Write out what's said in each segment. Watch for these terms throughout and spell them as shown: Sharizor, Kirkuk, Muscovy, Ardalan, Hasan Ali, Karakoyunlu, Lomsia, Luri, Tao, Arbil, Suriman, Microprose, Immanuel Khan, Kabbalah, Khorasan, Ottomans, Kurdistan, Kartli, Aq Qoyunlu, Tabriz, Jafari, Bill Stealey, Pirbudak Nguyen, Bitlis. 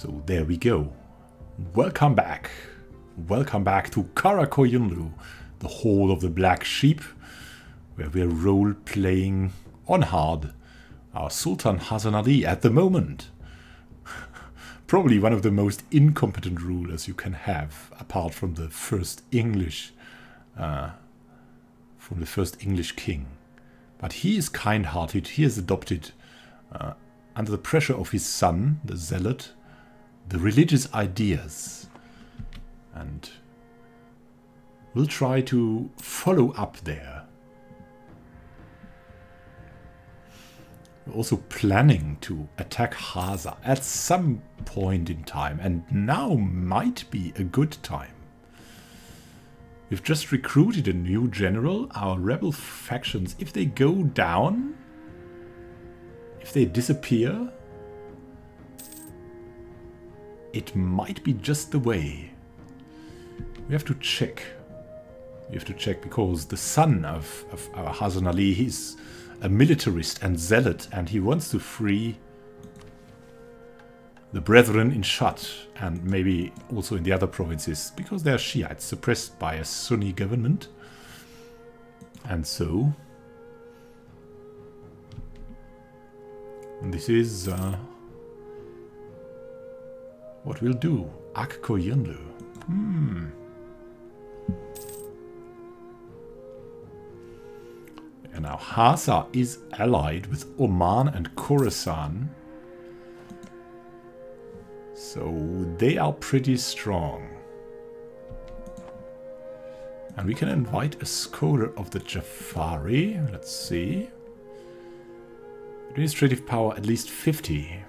So there we go. Welcome back. Welcome back to Karakoyunlu, the Hall of the Black Sheep, where we're role-playing on hard our Sultan Hasan Ali at the moment. Probably one of the most incompetent rulers you can have, apart from the first English king. But he is kind-hearted, he is adopted under the pressure of his son, the zealot, the religious ideas, and we'll try to follow up there. We're also planning to attack Haza at some point in time, and now might be a good time. We've just recruited a new general. Our rebel factions, if they go down, if they disappear, it might be just the way. We have to check. We have to check because the son of our Hasan Ali, he's a militarist and zealot, and he wants to free the brethren in Shat and maybe also in the other provinces, because they are Shiites suppressed by a Sunni government. And so this is what we'll do. Aq Qoyunlu. And now Haza is allied with Oman and Khorasan, so they are pretty strong. And we can invite a scholar of the Jafari. Let's see. Administrative power at least 50.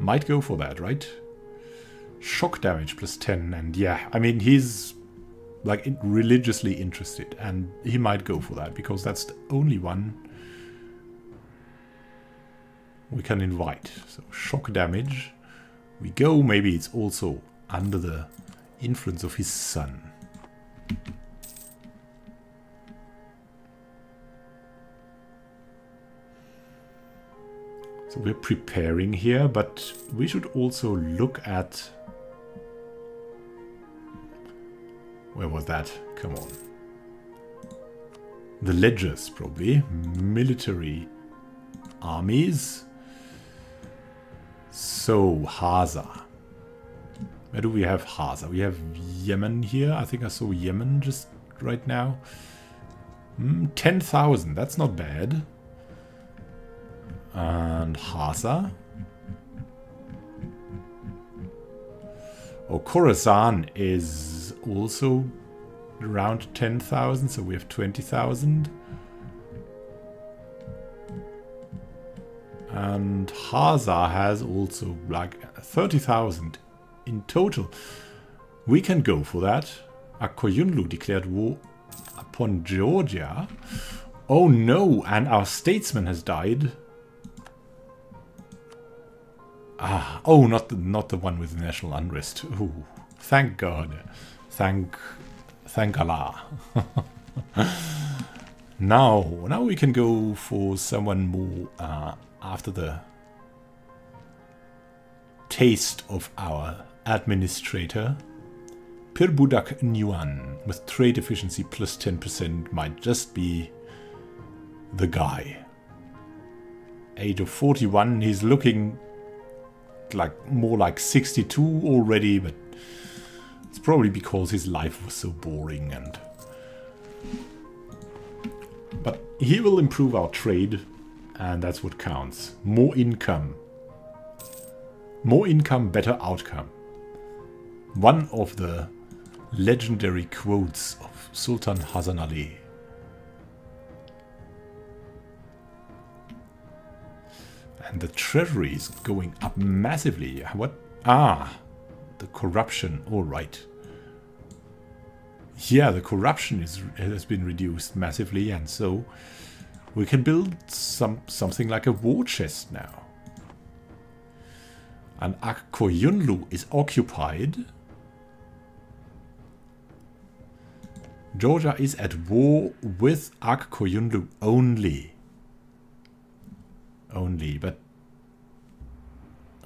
Might go for that, right? Shock damage plus 10, and yeah, I mean, he's like religiously interested, and he might go for that because that's the only one we can invite. So shock damage. We go, maybe it's also under the influence of his son. So we're preparing here, but we should also look at... where was that? Come on. The ledgers, probably. Military armies. So, Haza. Where do we have Haza? We have Yemen here. I think I saw Yemen just right now. 10,000. That's not bad. And Haza. Oh, Khorasan is also around 10,000, so we have 20,000. And Haza has also like 30,000 in total. We can go for that. Aq Qoyunlu declared war upon Georgia. Oh no, and our statesman has died. Ah, oh, not the one with the national unrest. Oh, thank God, thank Allah. now we can go for someone more after the taste of our administrator. Pirbudak Nguyen with trade efficiency plus 10% might just be the guy. Age of 41, he's looking like more like 62 already, but it's probably because his life was so boring. And but he will improve our trade, and that's what counts. More income, more income, better outcome. One of the legendary quotes of Sultan Hasan Ali. And the treasury is going up massively. What? Ah, the corruption. All right. Yeah, the corruption has been reduced massively, and so we can build something like a war chest now. And Aq Qoyunlu is occupied. Georgia is at war with Aq Qoyunlu only. only, but...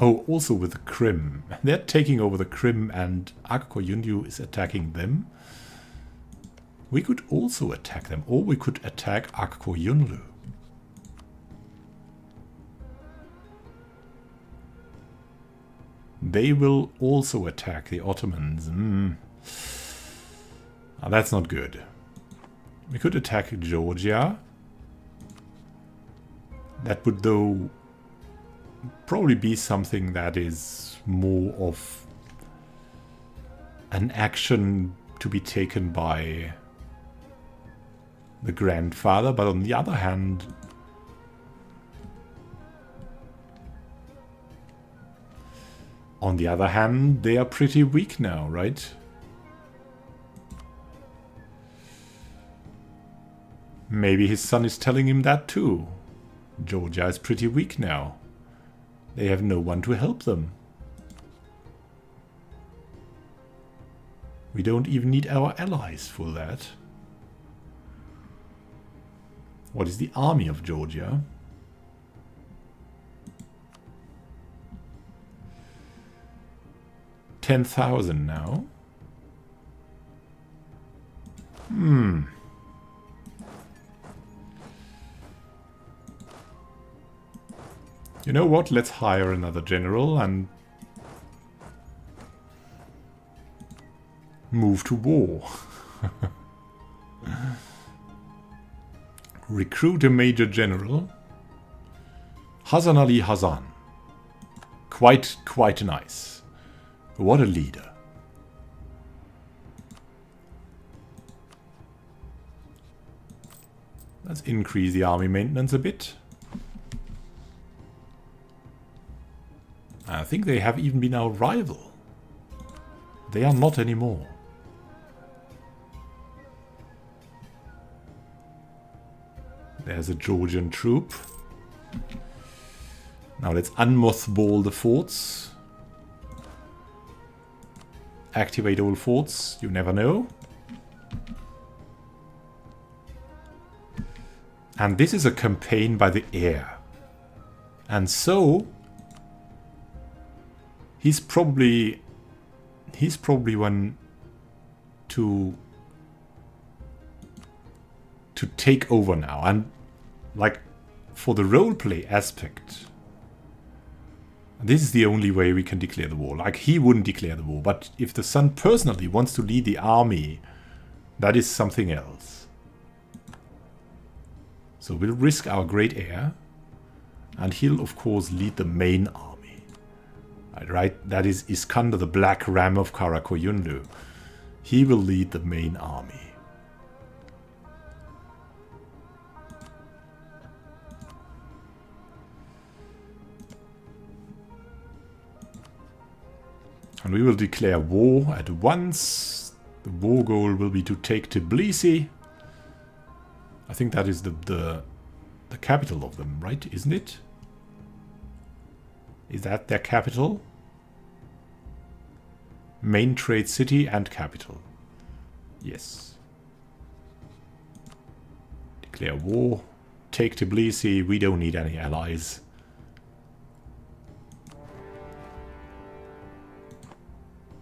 Oh, also with the Krim. They're taking over the Krim and Aq Qoyunlu is attacking them. We could also attack them, or we could attack Aq Qoyunlu. They will also attack the Ottomans. That's not good. We could attack Georgia. That would, though, probably be something that is more of an action to be taken by the grandfather. But on the other hand, they are pretty weak now, right? Maybe his son is telling him that too. Georgia is pretty weak now. They have no one to help them. We don't even need our allies for that. What is the army of Georgia? $10,000 now. You know what? Let's hire another general and move to war. Recruit a major general. Hasan Ali Hasan. Quite nice. What a leader. Let's increase the army maintenance a bit. I think they have even been our rival. They are not anymore. There's a Georgian troop. Now let's unmothball the forts. Activate all forts, you never know. And this is a campaign by the air. And so he's probably one to take over now. And like for the roleplay aspect, this is the only way we can declare the war. Like, he wouldn't declare the war, but if the son personally wants to lead the army, that is something else. So we'll risk our great heir, and he'll, of course, lead the main army. Right? That is Iskander, the Black Ram of Karakoyunlu. He will lead the main army. And we will declare war at once. The war goal will be to take Tbilisi. I think that is the capital of them, right? Isn't it? Is that their capital? Main trade city and capital. Yes. Declare war. Take Tbilisi. We don't need any allies.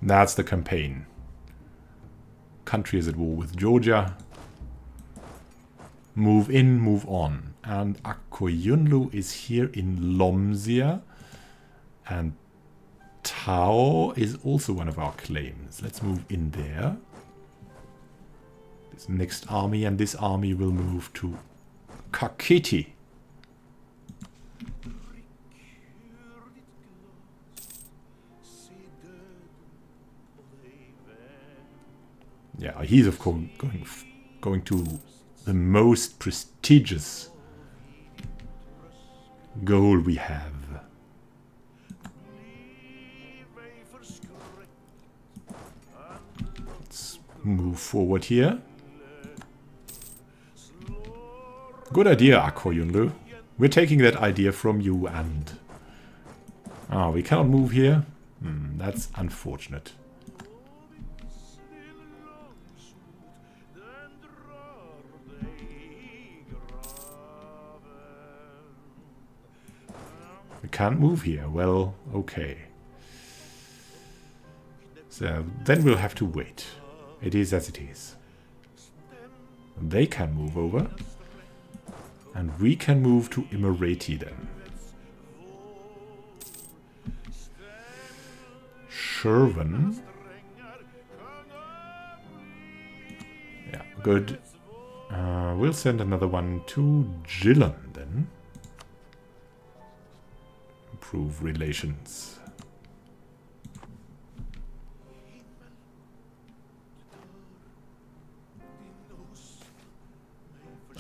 That's the campaign. Country is at war with Georgia. Move in, move on. And Aq Qoyunlu is here in Lomsia. And Tao is also one of our claims. Let's move in there. This next army and this army will move to Kakheti. Yeah, he's of course going to the most prestigious goal we have. Let's move forward here. Good idea, Aq Qoyunlu. We're taking that idea from you and... Ah, we cannot move here? That's unfortunate. We can't move here. Well, okay. So then we'll have to wait. It is as it is. They can move over. And we can move to Imereti then. Sherven. Yeah, good. We'll send another one to Jilan then. Improve relations.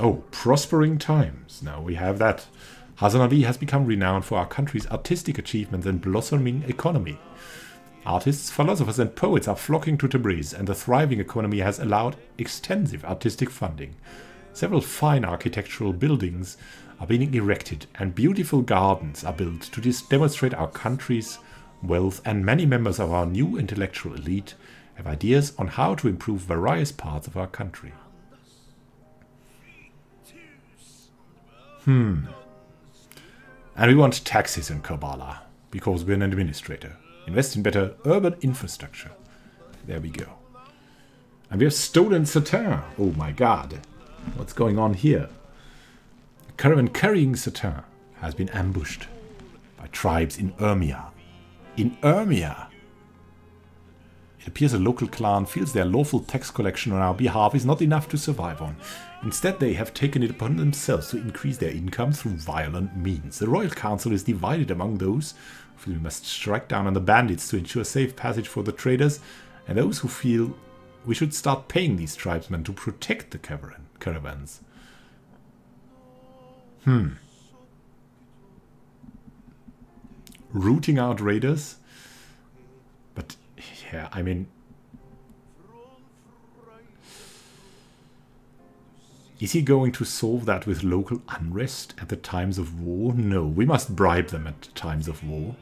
Oh, prospering times. Now we have that. Hasan Ali has become renowned for our country's artistic achievements and blossoming economy. Artists, philosophers and poets are flocking to Tabriz, and the thriving economy has allowed extensive artistic funding. Several fine architectural buildings are being erected, and beautiful gardens are built to demonstrate our country's wealth, and many members of our new intellectual elite have ideas on how to improve various parts of our country. And we want taxes in Kabbalah, because we're an administrator. Invest in better urban infrastructure. There we go. And we have stolen Satin. Oh my god. What's going on here? A caravan carrying Satin has been ambushed by tribes in Urmia. In Urmia! It appears a local clan feels their lawful tax collection on our behalf is not enough to survive on. Instead, they have taken it upon themselves to increase their income through violent means. The Royal Council is divided among those who feel we must strike down on the bandits to ensure safe passage for the traders, and those who feel we should start paying these tribesmen to protect the caravans. Rooting out raiders? But, yeah, I mean... Is he going to solve that with local unrest at the times of war? No, we must bribe them at times of war.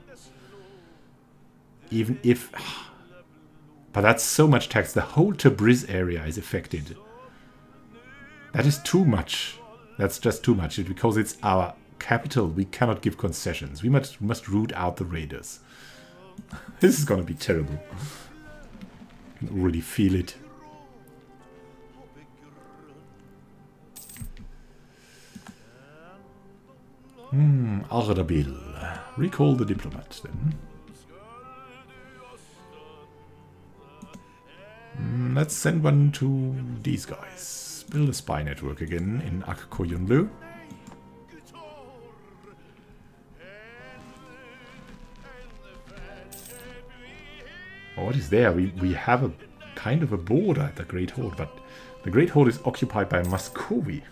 Even if... But that's so much tax. The whole Tabriz area is affected. That is too much. That's just too much. Because it's our capital, we cannot give concessions. We must root out the raiders. This is going to be terrible. I can already feel it. Ardabil. Recall the diplomat, then. Let's send one to these guys. Build a spy network again in Aq Qoyunlu. What is there? We have a kind of a border at the Great Horde, but the Great Horde is occupied by Muscovy.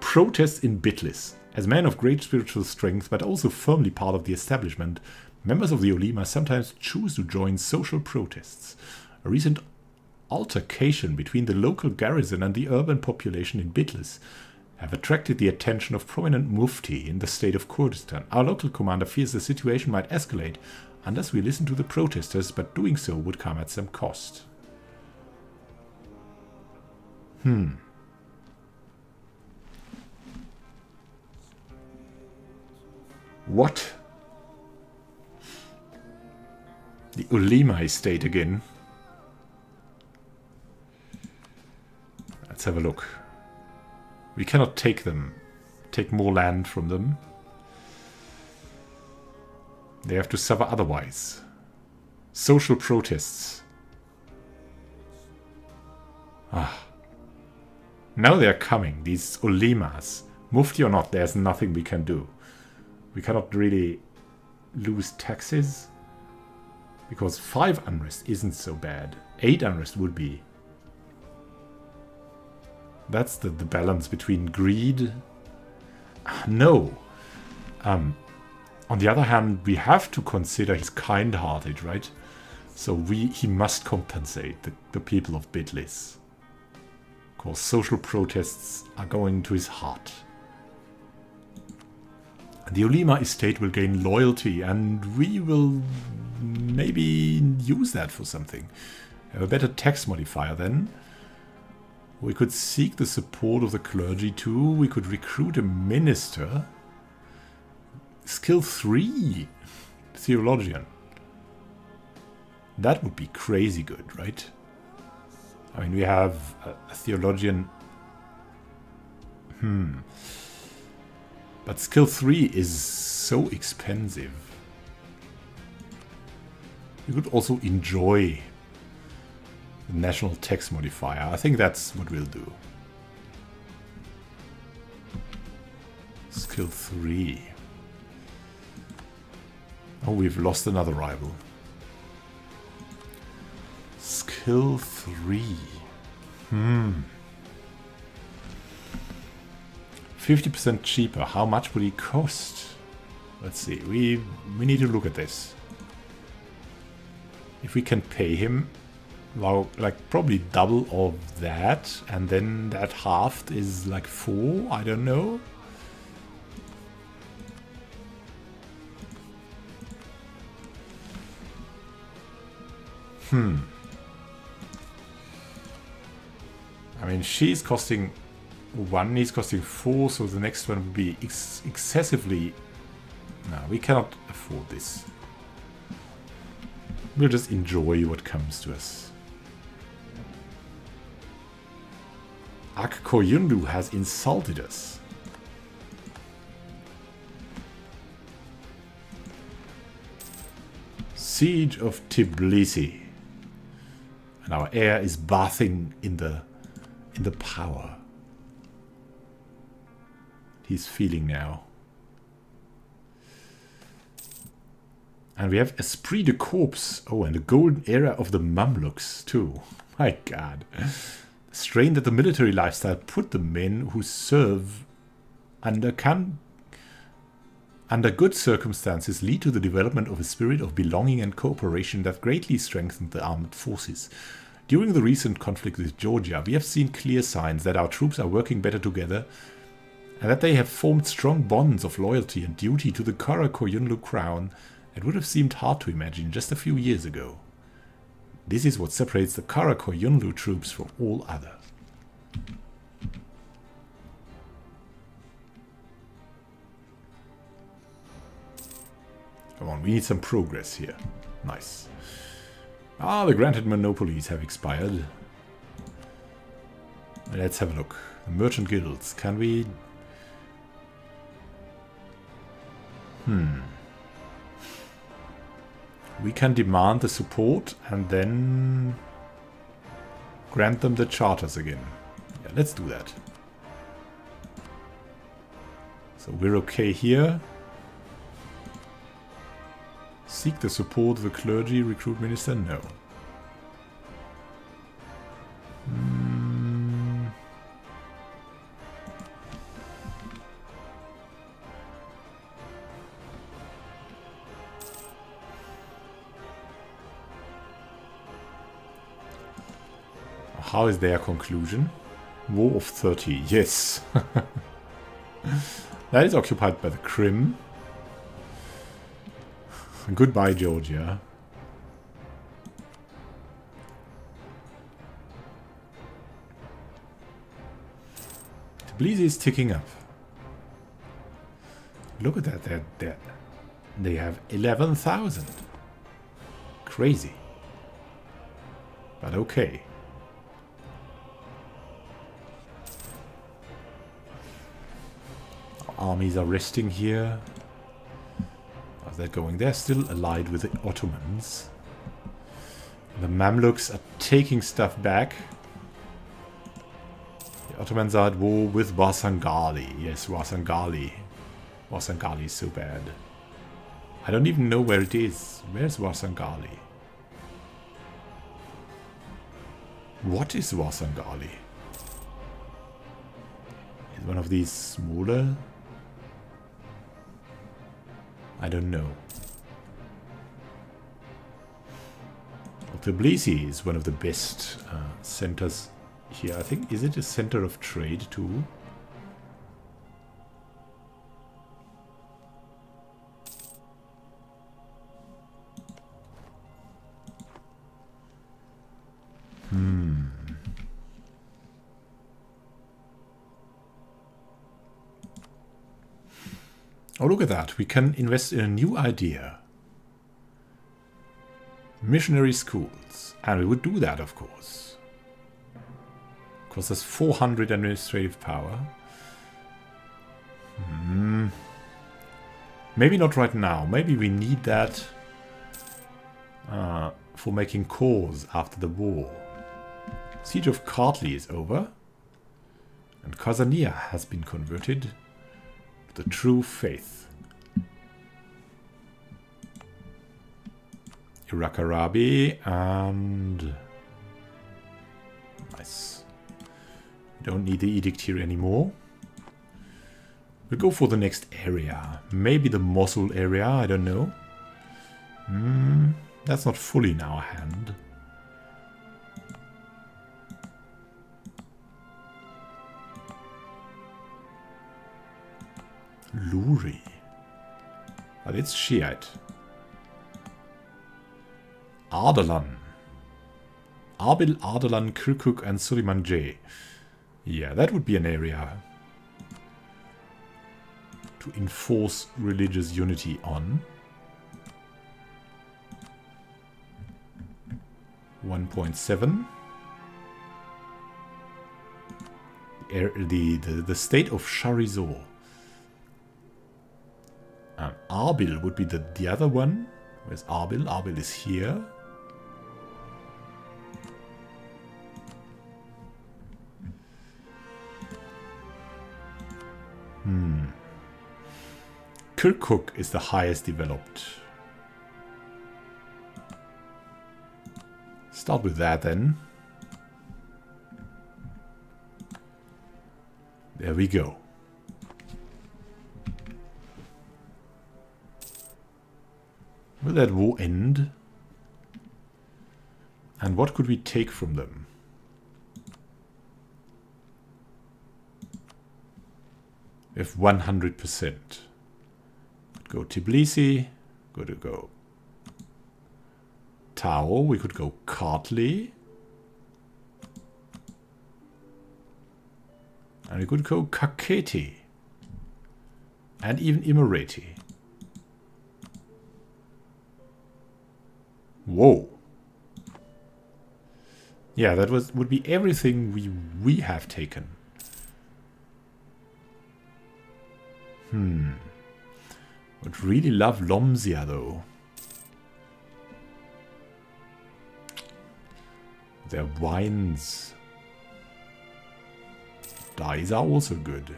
Protests in Bitlis. As men of great spiritual strength, but also firmly part of the establishment, members of the Ulema sometimes choose to join social protests. A recent altercation between the local garrison and the urban population in Bitlis have attracted the attention of prominent Mufti in the state of Kurdistan. Our local commander fears the situation might escalate unless we listen to the protesters, but doing so would come at some cost. What? The Ulema estate again. Let's have a look. We cannot take them. Take more land from them. They have to suffer otherwise. Social protests. Now they are coming, these Ulemas. Mufti or not, there's nothing we can do. We cannot really lose taxes, because 5 unrest isn't so bad. 8 unrest would be. That's the balance between greed. No. On the other hand, we have to consider he's kind-hearted, right? So he must compensate the people of Bitlis. Because social protests are going to his heart. The Ulema estate will gain loyalty, and we will maybe use that for something. Have a better tax modifier then. We could seek the support of the clergy too. We could recruit a minister. Skill 3. Theologian. That would be crazy good, right? I mean, we have a theologian. But skill 3 is so expensive. You could also enjoy the national tax modifier. I think that's what we'll do. Skill 3. Oh, we've lost another rival. Skill 3. 50% cheaper. How much would it cost? Let's see. We need to look at this. If we can pay him, like probably double of that, and then that halved is like 4. I don't know. I mean, she's costing 1, he's costing 4, so the next one would be excessively... No, we cannot afford this. We'll just enjoy what comes to us. Aq Qoyunlu has insulted us. Siege of Tbilisi. And our heir is bathing in the power. He's feeling now. And we have Esprit de Corps. Oh, and the golden era of the Mamluks too. My God. The strain that the military lifestyle put the men who serve under good circumstances lead to the development of a spirit of belonging and cooperation that greatly strengthened the armed forces. During the recent conflict with Georgia, we have seen clear signs that our troops are working better together and that they have formed strong bonds of loyalty and duty to the Karakoyunlu crown that would have seemed hard to imagine just a few years ago. This is what separates the Karakoyunlu troops from all other. Come on, we need some progress here. Nice. Ah, the granted monopolies have expired. Let's have a look. Merchant guilds. Can we... We can demand the support and then grant them the charters again. Yeah, let's do that. So we're okay here. Seek the support of the clergy, recruit minister? No. How is their conclusion? War of 30. Yes. That is occupied by the Krim. Goodbye, Georgia. Tbilisi is ticking up. Look at that. They have 11,000. Crazy. But okay. Our armies are resting here. They're going. They're still allied with the Ottomans. The Mamluks are taking stuff back. The Ottomans are at war with Vasangali. Yes, Vasangali. Vasangali is so bad. I don't even know where it is. Where's Vasangali? What is Vasangali? Is one of these smaller? I don't know. Well, Tbilisi is one of the best centers here. I think, is it a center of trade too? Oh, look at that. We can invest in a new idea. Missionary schools. And we would do that, of course. Because there's 400 administrative power. Hmm. Maybe not right now. Maybe we need that for making cores after the war. Siege of Kartli is over. And Kazania has been converted to the true faith. Irakarabi and... Nice. Don't need the edict here anymore. We'll go for the next area. Maybe the Mosul area, I don't know. That's not fully in our hand. Luri. But it's Shiite. Ardalan. Arbil, Ardalan, Kirkuk and Suriman J. Yeah, that would be an area to enforce religious unity on. 1.7. The state of Sharizor. Arbil would be the other one. Where's Arbil? Arbil is here. Kirkuk is the highest developed. Start with that then. There we go. Will that war end? And what could we take from them? We have 100%. Go Tbilisi, go Tao, we could go Kartli. And we could go Kakheti. And even Imereti. Whoa. Yeah, that would be everything we have taken. Would really love Lomsia though. Their wines. Dyes are also good.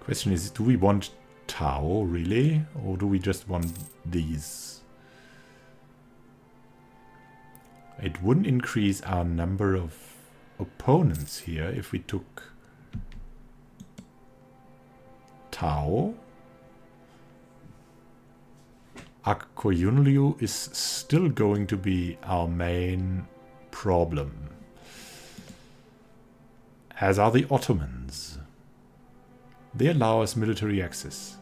Question is, do we want Tao really? Or do we just want these? It wouldn't increase our number of opponents here if we took Tao. Aq Qoyunlu is still going to be our main problem. As are the Ottomans. They allow us military access.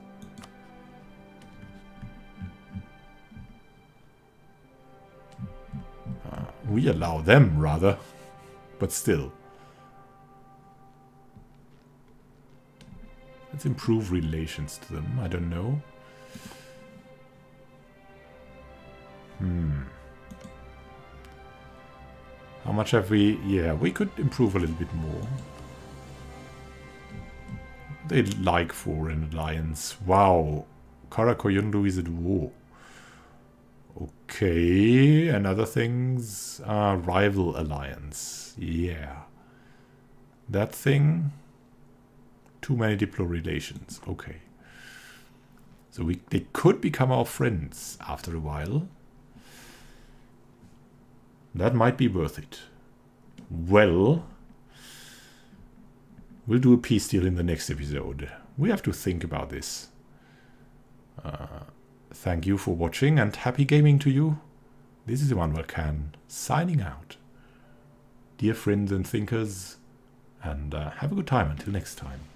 We allow them, rather. But still. Let's improve relations to them. I don't know. How much have we? Yeah, we could improve a little bit more. They'd like foreign alliance. Wow. Karakoyunlu is at war. Okay. And other things. Rival alliance. Yeah. That thing. Too many diplo relations. Okay. So they could become our friends after a while. That might be worth it. Well, we'll do a peace deal in the next episode. We have to think about this. Thank you for watching and happy gaming to you. This is Immanuel Khan signing out. Dear friends and thinkers, and have a good time until next time.